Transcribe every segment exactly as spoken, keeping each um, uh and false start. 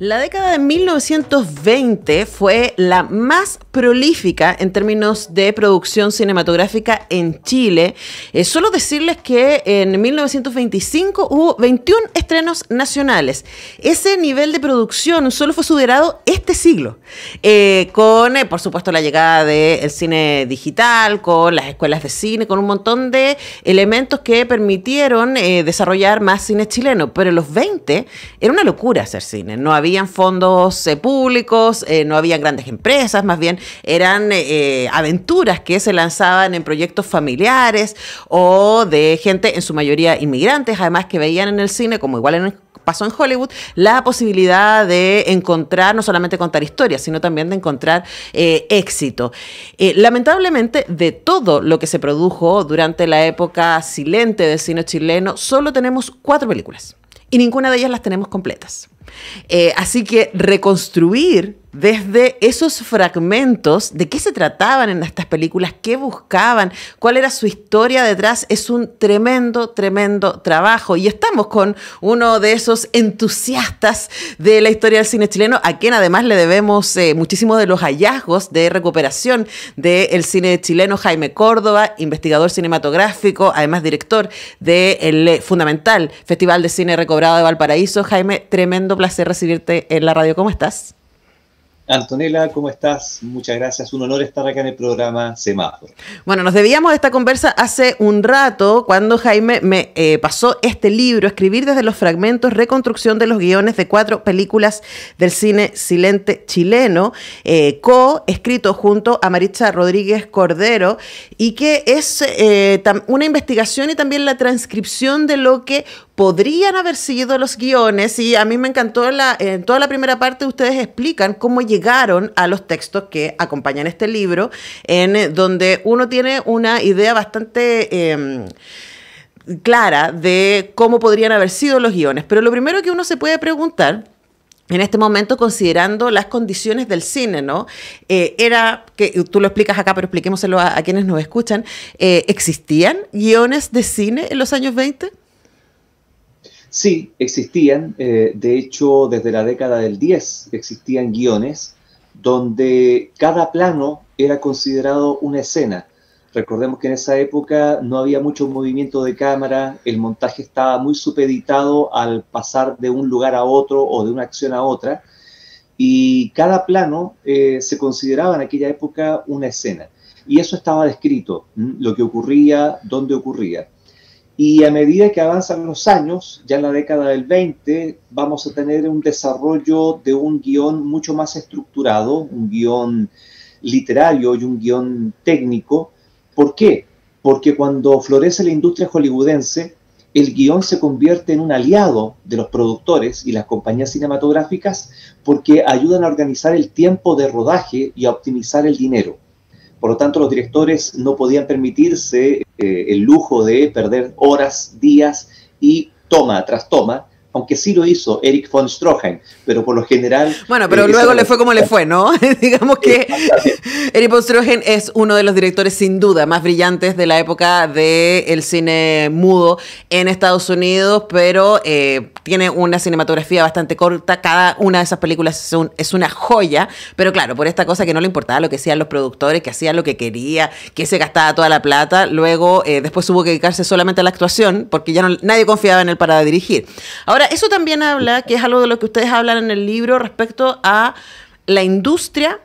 La década de mil novecientos veinte fue la más prolífica en términos de producción cinematográfica en Chile. Eh, solo decirles que en mil novecientos veinticinco hubo veintiún estrenos nacionales. Ese nivel de producción solo fue superado este siglo, eh, con, eh, por supuesto, la llegada del cine digital, con las escuelas de cine, con un montón de elementos que permitieron eh, desarrollar más cine chileno. Pero en los veinte era una locura hacer cine. No había Habían fondos eh, públicos, eh, no habían grandes empresas, más bien eran eh, aventuras que se lanzaban en proyectos familiares o de gente, en su mayoría inmigrantes, además que veían en el cine, como igual en el pasó en Hollywood, la posibilidad de encontrar, no solamente contar historias, sino también de encontrar eh, éxito. Eh, lamentablemente, de todo lo que se produjo durante la época silente del cine chileno, solo tenemos cuatro películas y ninguna de ellas las tenemos completas. Eh, así que reconstruir desde esos fragmentos de qué se trataban en estas películas, qué buscaban, cuál era su historia detrás, es un tremendo, tremendo trabajo. Y estamos con uno de esos entusiastas de la historia del cine chileno, a quien además le debemos eh, muchísimo de los hallazgos de recuperación del cine chileno, Jaime Córdova, investigador cinematográfico, además director del fundamental Festival de Cine Recobrado de Valparaíso. Jaime, tremendo placer recibirte en la radio. ¿Cómo estás? Antonella, ¿cómo estás? Muchas gracias. Un honor estar acá en el programa Semáforo. Bueno, nos debíamos esta conversa hace un rato cuando Jaime me eh, pasó este libro, Escribir desde los fragmentos, Reconstrucción de los guiones de cuatro películas del cine silente chileno, eh, co-escrito junto a Maritza Rodríguez Cordero, y que es eh, una investigación y también la transcripción de lo que podrían haber sido los guiones. Y a mí me encantó, la, en toda la primera parte ustedes explican cómo llegaron a los textos que acompañan este libro, en donde uno tiene una idea bastante eh, clara de cómo podrían haber sido los guiones. Pero lo primero que uno se puede preguntar en este momento, considerando las condiciones del cine, ¿no? Eh, era, que tú lo explicas acá, pero expliquémoselo a, a quienes nos escuchan, eh, ¿existían guiones de cine en los años veinte? Sí, existían. Eh, de hecho, desde la década del diez existían guiones donde cada plano era considerado una escena. Recordemos que en esa época no había mucho movimiento de cámara, el montaje estaba muy supeditado al pasar de un lugar a otro o de una acción a otra, y cada plano eh, se consideraba en aquella época una escena. Y eso estaba descrito, lo que ocurría, dónde ocurría. Y a medida que avanzan los años, ya en la década del veinte, vamos a tener un desarrollo de un guión mucho más estructurado, un guión literario y un guión técnico. ¿Por qué? Porque cuando florece la industria hollywoodense, el guión se convierte en un aliado de los productores y las compañías cinematográficas porque ayudan a organizar el tiempo de rodaje y a optimizar el dinero. Por lo tanto, los directores no podían permitirse eh, el lujo de perder horas, días y toma tras toma, aunque sí lo hizo Erich von Stroheim, pero por lo general... Bueno, pero eh, luego le fue como le fue, ¿no? Digamos que Erich von Stroheim es uno de los directores sin duda más brillantes de la época del cine mudo en Estados Unidos, pero eh, tiene una cinematografía bastante corta. Cada una de esas películas es, un, es una joya, pero claro, por esta cosa que no le importaba lo que hacían los productores, que hacían lo que quería, que se gastaba toda la plata. Luego, eh, después hubo que dedicarse solamente a la actuación, porque ya no, nadie confiaba en él para dirigir. Ahora, eso también habla, que es algo de lo que ustedes hablan en el libro, respecto a la industria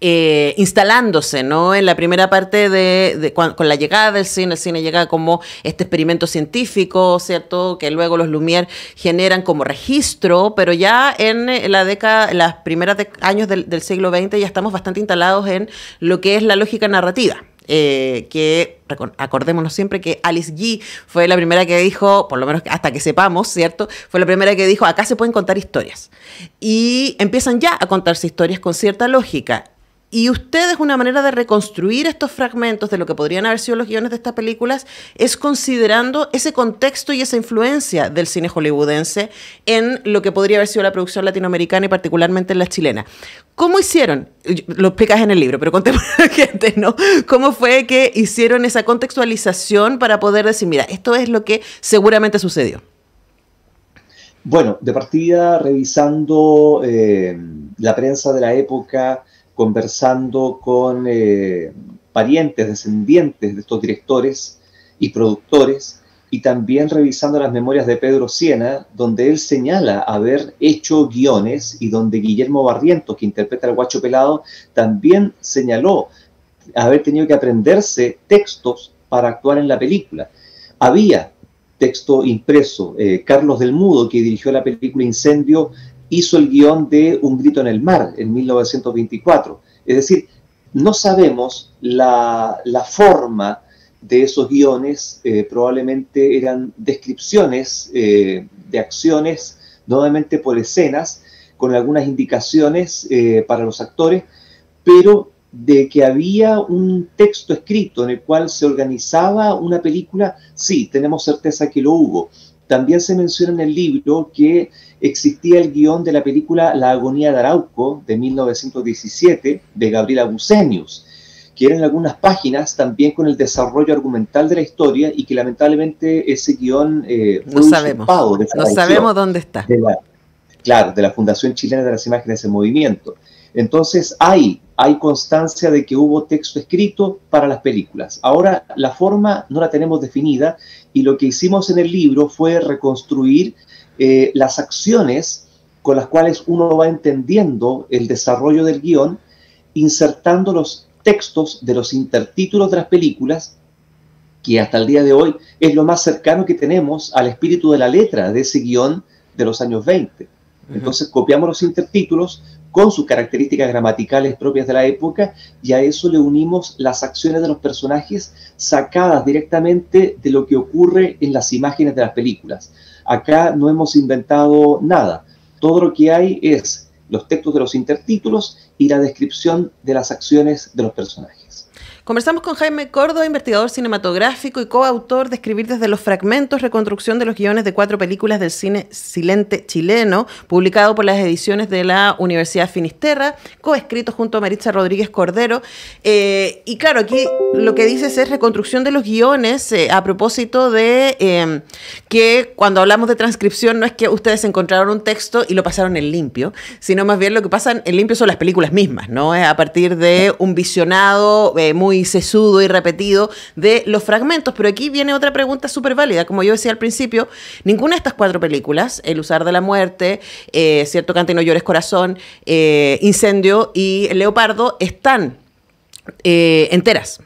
Eh, instalándose, ¿no? En la primera parte de, de cuando, con la llegada del cine, el cine llega como este experimento científico, ¿cierto? Que luego los Lumière generan como registro, pero ya en la década, en las primeras de, años del, del siglo veinte, ya estamos bastante instalados en lo que es la lógica narrativa. Eh, que acordémonos siempre que Alice G fue la primera que dijo, por lo menos hasta que sepamos, ¿cierto? Fue la primera que dijo, acá se pueden contar historias. Y empiezan ya a contarse historias con cierta lógica. Y ustedes, una manera de reconstruir estos fragmentos de lo que podrían haber sido los guiones de estas películas es considerando ese contexto y esa influencia del cine hollywoodense en lo que podría haber sido la producción latinoamericana y particularmente en la chilena. ¿Cómo hicieron? Lo explicas en el libro, pero contemos a la gente, ¿no? ¿Cómo fue que hicieron esa contextualización para poder decir, mira, esto es lo que seguramente sucedió? Bueno, de partida revisando eh, la prensa de la época, conversando con eh, parientes, descendientes de estos directores y productores, y también revisando las memorias de Pedro Siena, donde él señala haber hecho guiones y donde Guillermo Barrientos, que interpreta al Guacho Pelado, también señaló haber tenido que aprenderse textos para actuar en la película. Había texto impreso. Eh, Carlos Delmudo, que dirigió la película Incendio, hizo el guión de Un grito en el mar en mil novecientos veinticuatro. Es decir, no sabemos la, la forma de esos guiones. Eh, probablemente eran descripciones eh, de acciones, nuevamente por escenas, con algunas indicaciones eh, para los actores, pero de que había un texto escrito en el cual se organizaba una película, sí, tenemos certeza que lo hubo. También se menciona en el libro que existía el guión de la película La agonía de Arauco, de mil novecientos diecisiete, de Gabriel Abucenius, que eran algunas páginas también con el desarrollo argumental de la historia y que lamentablemente ese guión eh, fue usurpado. No sabemos dónde está. De la, claro, de la Fundación Chilena de las Imágenes en Movimiento. Entonces hay, hay constancia de que hubo texto escrito para las películas. Ahora la forma no la tenemos definida y lo que hicimos en el libro fue reconstruir eh, las acciones con las cuales uno va entendiendo el desarrollo del guión, insertando los textos de los intertítulos de las películas, que hasta el día de hoy es lo más cercano que tenemos al espíritu de la letra de ese guión de los años veinte. Entonces copiamos los intertítulos con sus características gramaticales propias de la época y a eso le unimos las acciones de los personajes sacadas directamente de lo que ocurre en las imágenes de las películas. Acá no hemos inventado nada. Todo lo que hay es los textos de los intertítulos y la descripción de las acciones de los personajes. Conversamos con Jaime Córdova, investigador cinematográfico y coautor de Escribir desde los fragmentos, reconstrucción de los guiones de cuatro películas del cine silente chileno, publicado por las ediciones de la Universidad Finis Terrae, coescrito junto a Maritza Rodríguez Cordero. Eh, y claro, aquí lo que dices es reconstrucción de los guiones eh, a propósito de eh, que cuando hablamos de transcripción no es que ustedes encontraron un texto y lo pasaron en limpio, sino más bien lo que pasan en limpio son las películas mismas, ¿no? Es a partir de un visionado eh, muy y sesudo y repetido de los fragmentos. Pero aquí viene otra pregunta súper válida. Como yo decía al principio, ninguna de estas cuatro películas, El Húsar de la Muerte, eh, Cierto Canto y No Llores Corazón, eh, Incendio y Leopardo, están eh, enteras.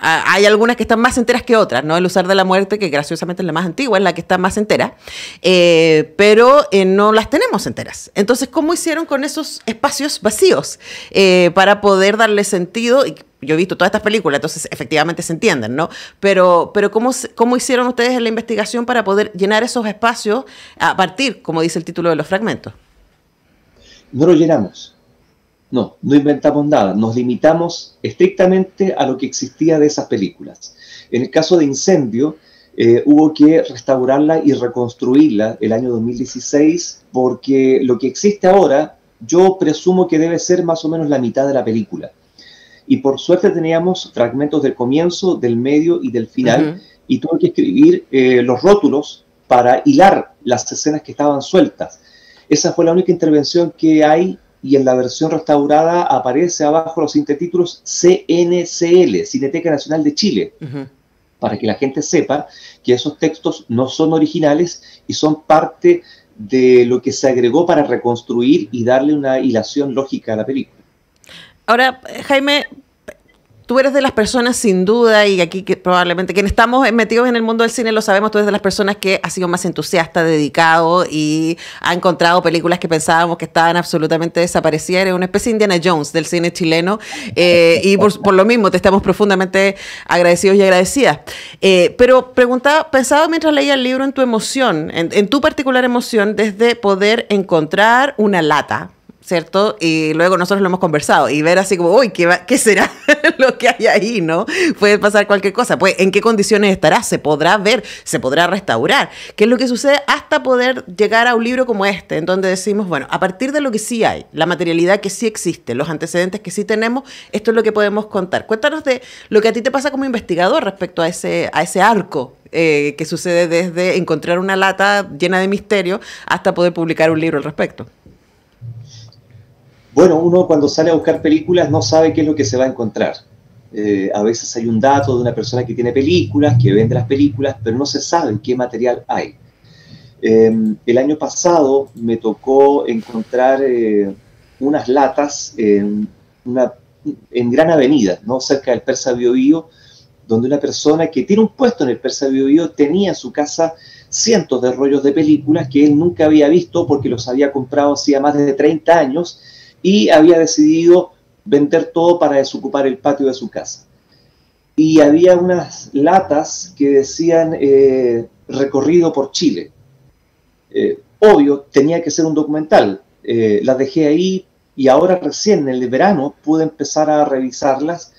Hay algunas que están más enteras que otras, ¿no? El Húsar de la Muerte, que graciosamente es la más antigua, es la que está más entera, eh, pero eh, no las tenemos enteras. Entonces, ¿cómo hicieron con esos espacios vacíos eh, para poder darle sentido? Y yo he visto todas estas películas, entonces efectivamente se entienden, ¿no? Pero, pero ¿cómo, ¿cómo hicieron ustedes en la investigación para poder llenar esos espacios a partir, como dice el título, de los fragmentos? No lo llenamos. No, no inventamos nada, nos limitamos estrictamente a lo que existía de esas películas. En el caso de Incendio, eh, hubo que restaurarla y reconstruirla el año dos mil dieciséis, porque lo que existe ahora, yo presumo que debe ser más o menos la mitad de la película. Y por suerte teníamos fragmentos del comienzo, del medio y del final, uh-huh. y tuve que escribir eh, los rótulos para hilar las escenas que estaban sueltas. Esa fue la única intervención que hay. Y en la versión restaurada aparece abajo los intertítulos C N C L, Cineteca Nacional de Chile, uh-huh. para que la gente sepa que esos textos no son originales y son parte de lo que se agregó para reconstruir y darle una hilación lógica a la película. Ahora, Jaime, tú eres de las personas sin duda, y aquí que probablemente quienes estamos metidos en el mundo del cine lo sabemos, tú eres de las personas que ha sido más entusiasta, dedicado y ha encontrado películas que pensábamos que estaban absolutamente desaparecidas. Eres una especie de Indiana Jones del cine chileno eh, y por, por lo mismo te estamos profundamente agradecidos y agradecidas. Eh, pero preguntaba, pensaba mientras leía el libro en tu emoción, en, en tu particular emoción desde poder encontrar una lata, ¿cierto? Y luego nosotros lo hemos conversado y ver así como, uy, ¿qué, va, qué será lo que hay ahí, no? Puede pasar cualquier cosa, pues, ¿en qué condiciones estará? ¿Se podrá ver? ¿Se podrá restaurar? ¿Qué es lo que sucede hasta poder llegar a un libro como este, en donde decimos, bueno, a partir de lo que sí hay, la materialidad que sí existe, los antecedentes que sí tenemos, esto es lo que podemos contar? Cuéntanos de lo que a ti te pasa como investigador respecto a ese, a ese arco eh, que sucede desde encontrar una lata llena de misterio hasta poder publicar un libro al respecto. Bueno, uno cuando sale a buscar películas no sabe qué es lo que se va a encontrar. Eh, a veces hay un dato de una persona que tiene películas, que vende las películas, pero no se sabe qué material hay. Eh, el año pasado me tocó encontrar eh, unas latas en, una, en Gran Avenida, ¿no? Cerca del Persa Biobío, donde una persona que tiene un puesto en el Persa Biobío tenía en su casa cientos de rollos de películas que él nunca había visto porque los había comprado hacía más de treinta años, y había decidido vender todo para desocupar el patio de su casa. Y había unas latas que decían eh, recorrido por Chile. Eh, obvio, tenía que ser un documental. Eh, las dejé ahí y ahora recién, en el verano, pude empezar a revisarlas,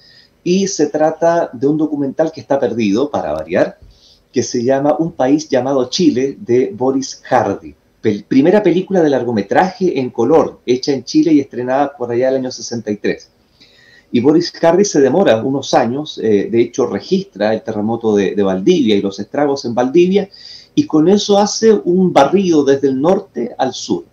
y se trata de un documental que está perdido, para variar, que se llama Un país llamado Chile, de Boris Hardy. Primera película de largometraje en color, hecha en Chile y estrenada por allá del año sesenta y tres. Y Boris Hardy se demora unos años, eh, de hecho registra el terremoto de, de Valdivia y los estragos en Valdivia, y con eso hace un barrido desde el norte al sur.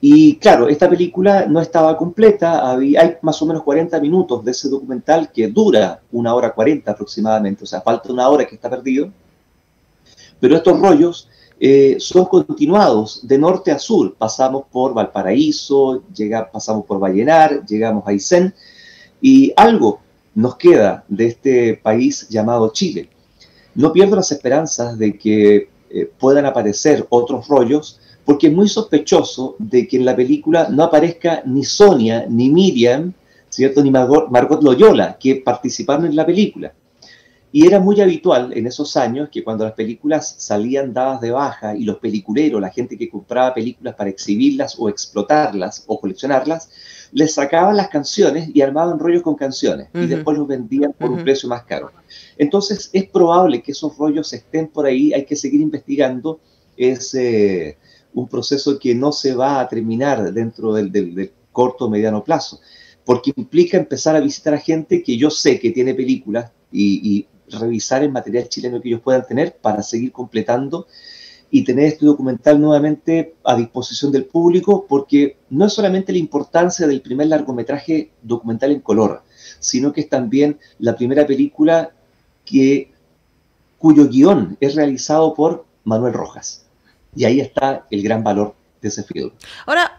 Y claro, esta película no estaba completa, había, hay más o menos cuarenta minutos de ese documental que dura una hora cuarenta aproximadamente, o sea, falta una hora que está perdido. Pero estos rollos Eh, son continuados de norte a sur. Pasamos por Valparaíso, llega, pasamos por Vallenar, llegamos a Aysén, y algo nos queda de este país llamado Chile. No pierdo las esperanzas de que eh, puedan aparecer otros rollos, porque es muy sospechoso de que en la película no aparezca ni Sonia, ni Miriam, ¿cierto?, ni Margot, Margot Loyola, que participaron en la película. Y era muy habitual en esos años que cuando las películas salían dadas de baja y los peliculeros, la gente que compraba películas para exhibirlas o explotarlas o coleccionarlas, les sacaban las canciones y armaban rollos con canciones, uh-huh, y después los vendían por, uh-huh, un precio más caro. Entonces es probable que esos rollos estén por ahí, hay que seguir investigando. Es eh, un proceso que no se va a terminar dentro del, del, del corto o mediano plazo, porque implica empezar a visitar a gente que yo sé que tiene películas y, y revisar el material chileno que ellos puedan tener para seguir completando y tener este documental nuevamente a disposición del público, porque no es solamente la importancia del primer largometraje documental en color, sino que es también la primera película que, cuyo guión es realizado por Manuel Rojas. Y ahí está el gran valor de ese film. Ahora,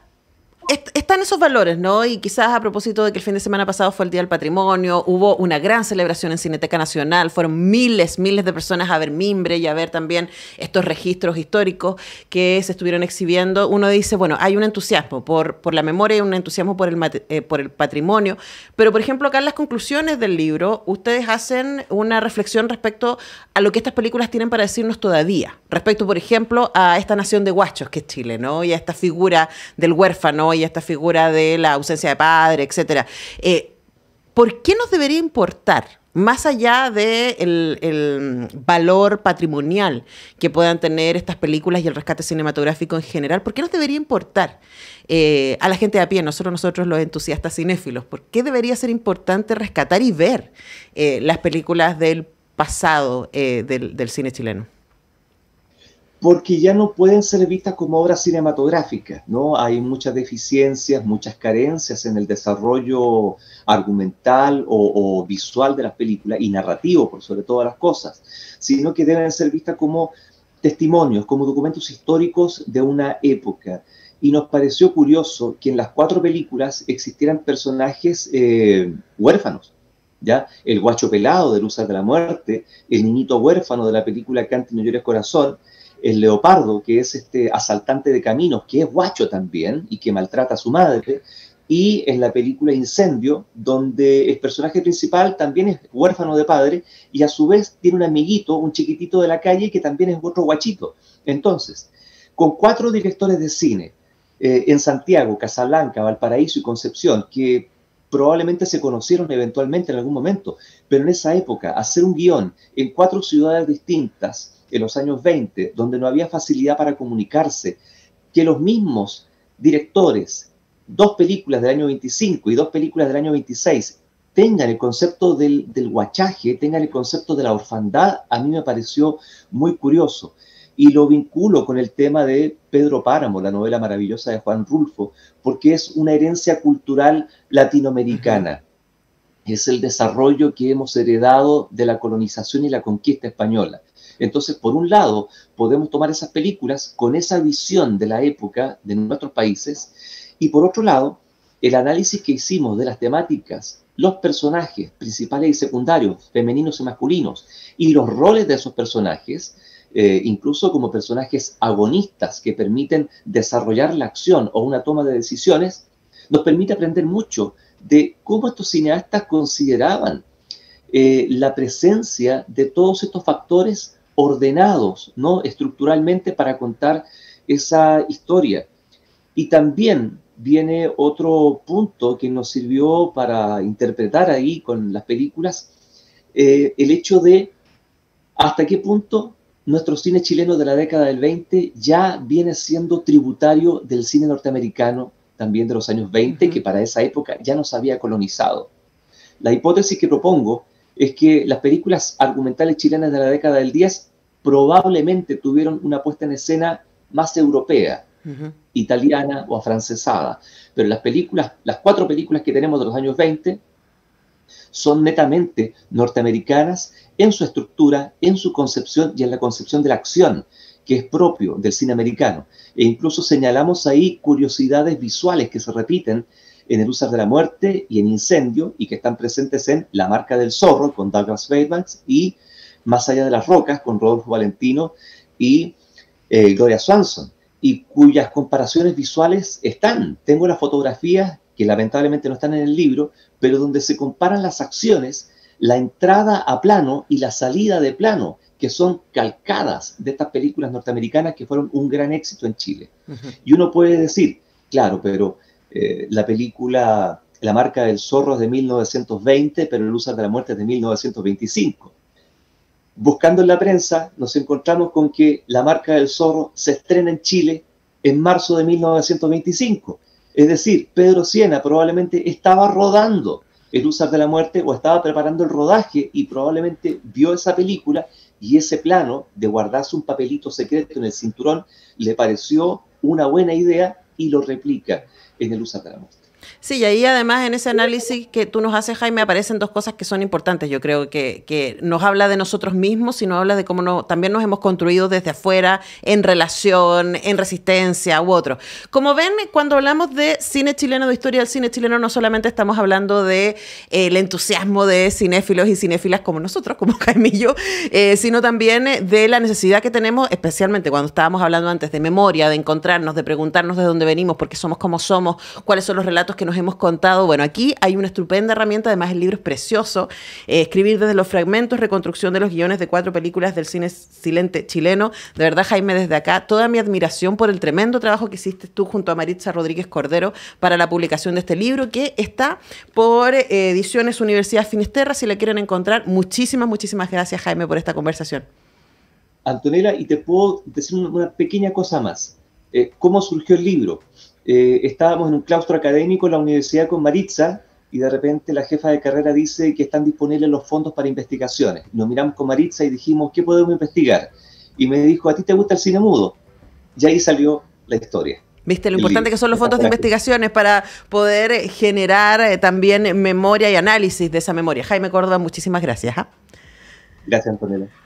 están esos valores, ¿no? Y quizás a propósito de que el fin de semana pasado fue el Día del Patrimonio, hubo una gran celebración en Cineteca Nacional, fueron miles, miles de personas a ver mimbre y a ver también estos registros históricos que se estuvieron exhibiendo. Uno dice, bueno, hay un entusiasmo por, por la memoria y un entusiasmo por el, eh, por el patrimonio, pero por ejemplo acá en las conclusiones del libro, ustedes hacen una reflexión respecto a lo que estas películas tienen para decirnos todavía, respecto por ejemplo a esta nación de guachos que es Chile, ¿no? Y a esta figura del huérfano y esta figura de la ausencia de padre, etcétera. Eh, ¿Por qué nos debería importar, más allá del el valor patrimonial que puedan tener estas películas y el rescate cinematográfico en general, por qué nos debería importar eh, a la gente de a pie, nosotros, nosotros los entusiastas cinéfilos? ¿Por qué debería ser importante rescatar y ver eh, las películas del pasado eh, del, del cine chileno? Porque ya no pueden ser vistas como obras cinematográficas, ¿no? Hay muchas deficiencias, muchas carencias en el desarrollo argumental o, o visual de las películas, y narrativo por sobre todas las cosas, sino que deben ser vistas como testimonios, como documentos históricos de una época. Y nos pareció curioso que en las cuatro películas existieran personajes eh, huérfanos, ¿ya? El guacho pelado del Húsar de la Muerte, el niñito huérfano de la película Canto y No Llores Corazón, el Leopardo, que es este asaltante de caminos, que es guacho también y que maltrata a su madre, y en la película Incendio, donde el personaje principal también es huérfano de padre y a su vez tiene un amiguito, un chiquitito de la calle, que también es otro guachito. Entonces, con cuatro directores de cine, eh, en Santiago, Casablanca, Valparaíso y Concepción, que probablemente se conocieron eventualmente en algún momento, pero en esa época hacer un guión en cuatro ciudades distintas en los años veinte, donde no había facilidad para comunicarse, que los mismos directores, dos películas del año veinticinco y dos películas del año veintiséis, tengan el concepto del, del huachaje, tengan el concepto de la orfandad, a mí me pareció muy curioso. Y lo vinculo con el tema de Pedro Páramo, la novela maravillosa de Juan Rulfo, porque es una herencia cultural latinoamericana. Es el desarrollo que hemos heredado de la colonización y la conquista española. Entonces, por un lado, podemos tomar esas películas con esa visión de la época de nuestros países, y por otro lado, el análisis que hicimos de las temáticas, los personajes principales y secundarios, femeninos y masculinos, y los roles de esos personajes, eh, incluso como personajes agonistas que permiten desarrollar la acción o una toma de decisiones, nos permite aprender mucho de cómo estos cineastas consideraban eh, la presencia de todos estos factores ordenados, ¿no?, estructuralmente para contar esa historia. Y también viene otro punto que nos sirvió para interpretar ahí con las películas, eh, el hecho de hasta qué punto nuestro cine chileno de la década del veinte ya viene siendo tributario del cine norteamericano, también de los años veinte, uh-huh, que para esa época ya nos había colonizado. La hipótesis que propongo es que las películas argumentales chilenas de la década del diez probablemente tuvieron una puesta en escena más europea, Uh-huh. italiana o afrancesada, pero las películas, las cuatro películas que tenemos de los años veinte son netamente norteamericanas en su estructura, en su concepción y en la concepción de la acción, que es propio del cine americano. E incluso señalamos ahí curiosidades visuales que se repiten en El Húsar de la Muerte y en Incendio, y que están presentes en La Marca del Zorro con Douglas Fairbanks y Más Allá de las Rocas con Rodolfo Valentino y eh, Gloria Swanson, y cuyas comparaciones visuales están. Tengo las fotografías, que lamentablemente no están en el libro, pero donde se comparan las acciones, la entrada a plano y la salida de plano, que son calcadas de estas películas norteamericanas que fueron un gran éxito en Chile. Uh-huh. Y uno puede decir, claro, pero eh, la película La Marca del Zorro es de mil novecientos veinte, pero El Húsar de la Muerte es de mil novecientos veinticinco. Buscando en la prensa, nos encontramos con que La Marca del Zorro se estrena en Chile en marzo de mil novecientos veinticinco. Es decir, Pedro Siena probablemente estaba rodando El Húsar de la Muerte o estaba preparando el rodaje y probablemente vio esa película, y ese plano de guardarse un papelito secreto en el cinturón le pareció una buena idea y lo replica en El Húsar de la Muerte. Sí, y ahí además en ese análisis que tú nos haces, Jaime, aparecen dos cosas que son importantes. Yo creo que, que nos habla de nosotros mismos, sino habla de cómo no, también nos hemos construido desde afuera en relación, en resistencia u otro. Como ven, cuando hablamos de cine chileno, de historia del cine chileno, no solamente estamos hablando del de, eh, entusiasmo de cinéfilos y cinéfilas como nosotros, como Jaime y yo, eh, sino también de la necesidad que tenemos, especialmente cuando estábamos hablando antes de memoria, de encontrarnos, de preguntarnos de dónde venimos, por qué somos como somos, cuáles son los relatos que nos hemos contado. Bueno, aquí hay una estupenda herramienta, además el libro es precioso, eh, Escribir desde los fragmentos, reconstrucción de los guiones de cuatro películas del cine silente chileno. De verdad, Jaime, desde acá toda mi admiración por el tremendo trabajo que hiciste tú junto a Maritza Rodríguez Cordero para la publicación de este libro, que está por eh, Ediciones Universidad Finis Terrae, si la quieren encontrar. Muchísimas, muchísimas gracias, Jaime, por esta conversación. Antonella, y te puedo decir una pequeña cosa más. Eh, ¿Cómo surgió el libro? Eh, estábamos en un claustro académico en la universidad con Maritza y de repente la jefa de carrera dice que están disponibles los fondos para investigaciones. Nos miramos con Maritza y dijimos, ¿qué podemos investigar? Y me dijo, ¿a ti te gusta el cine mudo? Y ahí salió la historia. Viste lo importante que son los fondos de investigaciones para poder generar eh, también memoria y análisis de esa memoria. Jaime Córdova, muchísimas gracias. ¿eh? Gracias, Antonella.